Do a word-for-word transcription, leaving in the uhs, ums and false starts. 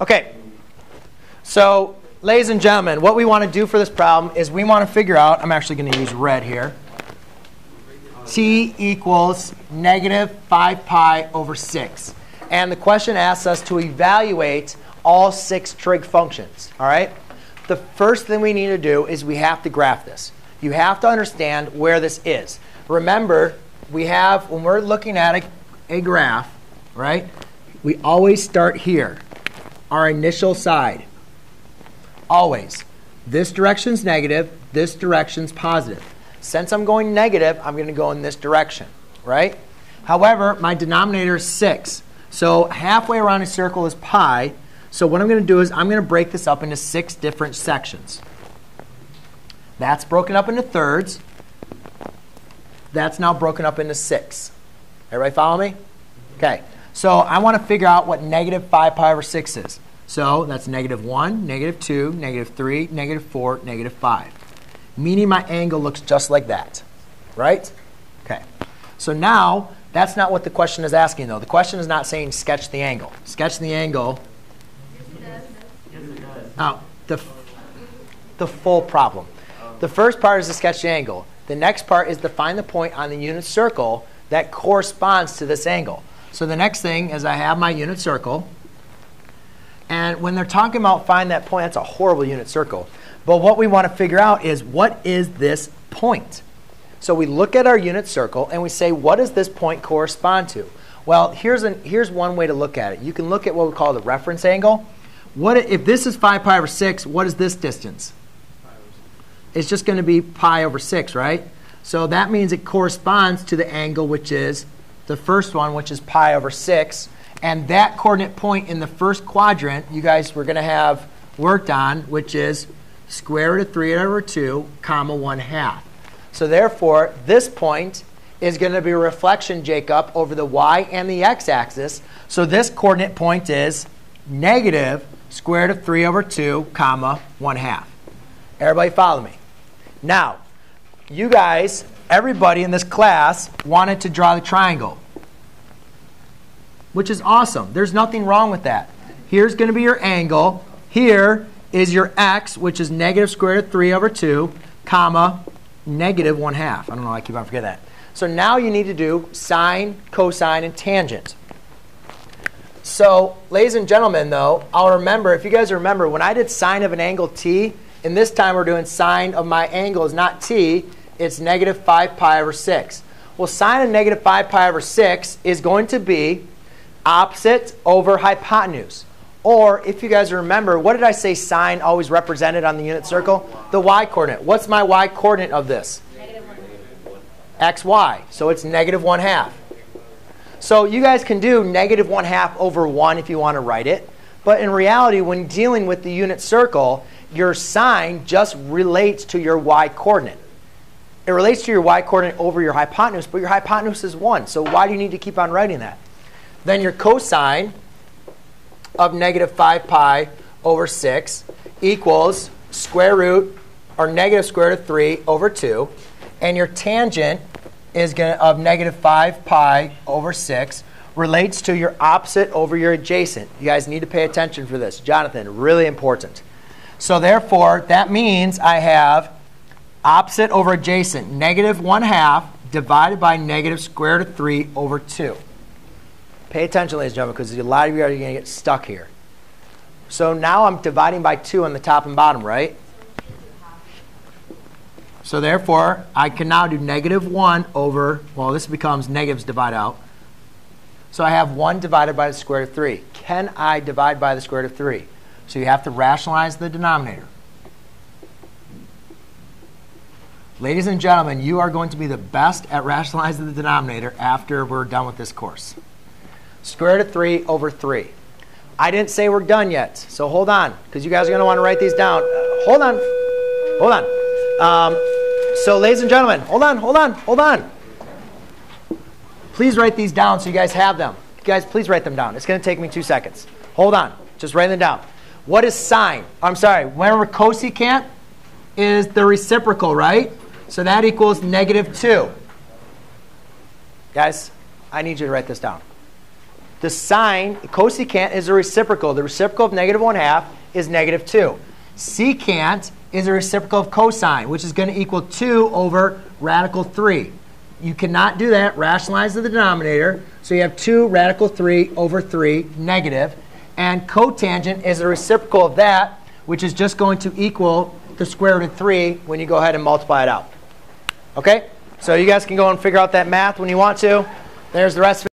OK, so ladies and gentlemen, what we want to do for this problem is we want to figure out, I'm actually going to use red here, t equals negative five pi over six. And the question asks us to evaluate all six trig functions. All right? The first thing we need to do is we have to graph this. You have to understand where this is. Remember, we have, when we're looking at a, a graph, right, we always start here, our initial side. Always. This direction's negative. This direction's positive. Since I'm going negative, I'm going to go in this direction, right? However, my denominator is six. So halfway around a circle is pi. So what I'm going to do is I'm going to break this up into six different sections. That's broken up into thirds. That's now broken up into six. Everybody follow me? OK. So I want to figure out what negative five pi over six is. So that's negative one, negative two, negative three, negative four, negative five. Meaning my angle looks just like that. Right? OK. So now, that's not what the question is asking, though. The question is not saying sketch the angle. Sketch the angle. Yes, it does. Oh, the, the full problem. The first part is to sketch the angle. The next part is to find the point on the unit circle that corresponds to this angle. So the next thing is I have my unit circle. And when they're talking about find that point, that's a horrible unit circle. But what we want to figure out is what is this point? So we look at our unit circle and we say, what does this point correspond to? Well, here's, an, here's one way to look at it. You can look at what we call the reference angle. What, if this is five pi over six, what is this distance? It's just going to be pi over six, right? So that means it corresponds to the angle, which is the first one, which is pi over six. And that coordinate point in the first quadrant, you guys were going to have worked on, which is square root of three over two, comma one half. So therefore, this point is going to be a reflection, Jacob, over the y and the x axis. So this coordinate point is negative square root of three over two, comma one half. Everybody follow me? Now, you guys, everybody in this class wanted to draw the triangle, which is awesome. There's nothing wrong with that. Here's going to be your angle. Here is your x, which is negative square root of three over two, comma negative one half. I don't know why I keep on forgetting that. So now you need to do sine, cosine, and tangent. So ladies and gentlemen, though, I'll remember, if you guys remember, when I did sine of an angle t, and this time we're doing sine of my angle is not t. It's negative five pi over six. Well, sine of negative five pi over six is going to be opposite over hypotenuse. Or if you guys remember, what did I say sine always represented on the unit circle? The y-coordinate. What's my y-coordinate of this? xy. So it's negative one half. So you guys can do negative one half over one if you want to write it. But in reality, when dealing with the unit circle, your sine just relates to your y-coordinate. It relates to your y-coordinate over your hypotenuse, but your hypotenuse is one. So why do you need to keep on writing that? Then your cosine of negative five pi over six equals square root, or negative square root of three over two. And your tangent is gonna, of negative five pi over six relates to your opposite over your adjacent. You guys need to pay attention for this. Jonathan, really important. So therefore, that means I have opposite over adjacent, negative one half divided by negative square root of three over two. Pay attention, ladies and gentlemen, because a lot of you are going to get stuck here. So now I'm dividing by two on the top and bottom, right? So therefore, I can now do negative one over, well, this becomes negatives divide out. So I have one divided by the square root of three. Can I divide by the square root of three? So you have to rationalize the denominator. Ladies and gentlemen, you are going to be the best at rationalizing the denominator after we're done with this course. Square root of three over three. I didn't say we're done yet, so hold on, because you guys are going to want to write these down. Uh, hold on. Hold on. Um, so ladies and gentlemen, hold on, hold on, hold on. Please write these down so you guys have them. You guys, please write them down. It's going to take me two seconds. Hold on. Just write them down. What is sine? I'm sorry. Remember, cosecant is the reciprocal, right? So that equals negative two. Guys, I need you to write this down. The sine, cosecant is a reciprocal. The reciprocal of negative one half is negative two. Secant is a reciprocal of cosine, which is going to equal two over radical three. You cannot do that. Rationalize the denominator. So you have two radical three over three negative. And cotangent is the reciprocal of that, which is just going to equal the square root of three when you go ahead and multiply it out. OK? So you guys can go and figure out that math when you want to. There's the rest of it.